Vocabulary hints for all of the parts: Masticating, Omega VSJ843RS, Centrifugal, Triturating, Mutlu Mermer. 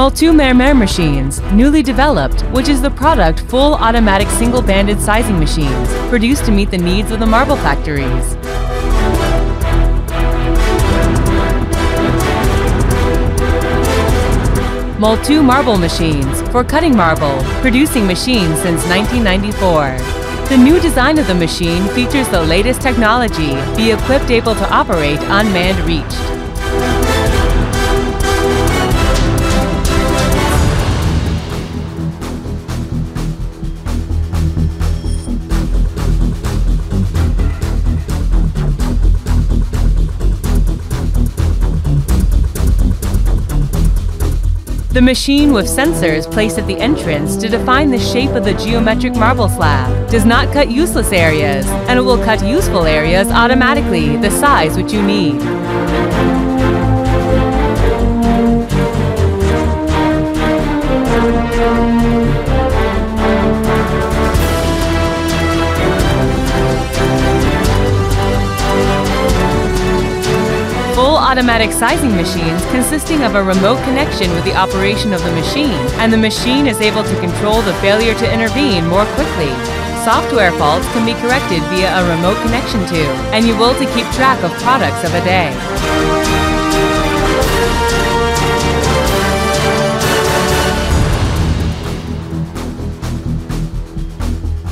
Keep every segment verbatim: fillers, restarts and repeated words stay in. Mutlu Mermer machines, newly developed, which is the product full automatic single-banded sizing machines, produced to meet the needs of the marble factories. Mutlu marble machines, for cutting marble, producing machines since nineteen ninety-four. The new design of the machine features the latest technology, be equipped able to operate unmanned reach. The machine with sensors placed at the entrance to define the shape of the geometric marble slab does not cut useless areas, and it will cut useful areas automatically, the size which you need. Automatic sizing machines consisting of a remote connection with the operation of the machine, and the machine is able to control the failure to intervene more quickly. Software faults can be corrected via a remote connection to, and you will to keep track of products of a day.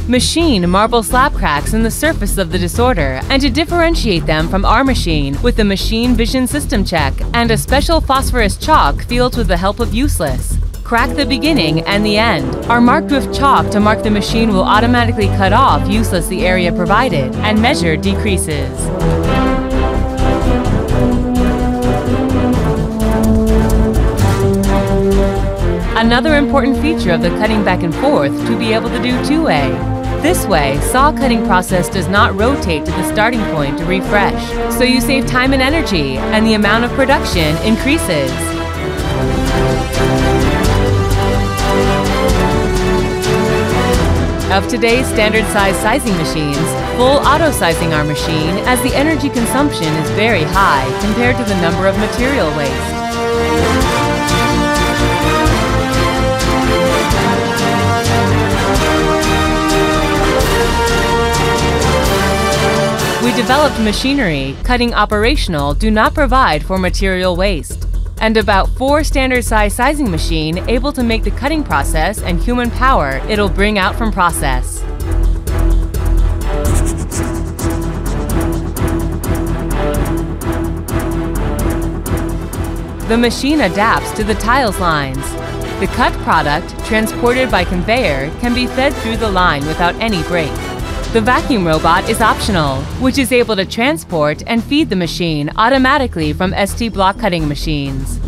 Machine marble slab cracks in the surface of the disorder, and to differentiate them from our machine with the machine vision system check and a special phosphorus chalk fields with the help of useless. Crack the beginning and the end are marked with chalk to mark the machine will automatically cut off useless the area provided and measure decreases. Another important feature of the cutting back and forth to be able to do two-way. This way, saw cutting process does not rotate to the starting point to refresh, so you save time and energy, and the amount of production increases. Of today's standard size sizing machines, full auto sizing our machine as the energy consumption is very high compared to the number of material waste. We developed machinery, cutting operational, do not provide for material waste, and about four standard size sizing machine able to make the cutting process and human power it'll bring out from process. The machine adapts to the tiles lines. The cut product, transported by conveyor, can be fed through the line without any break. The vacuum robot is optional, which is able to transport and feed the machine automatically from S T block cutting machines.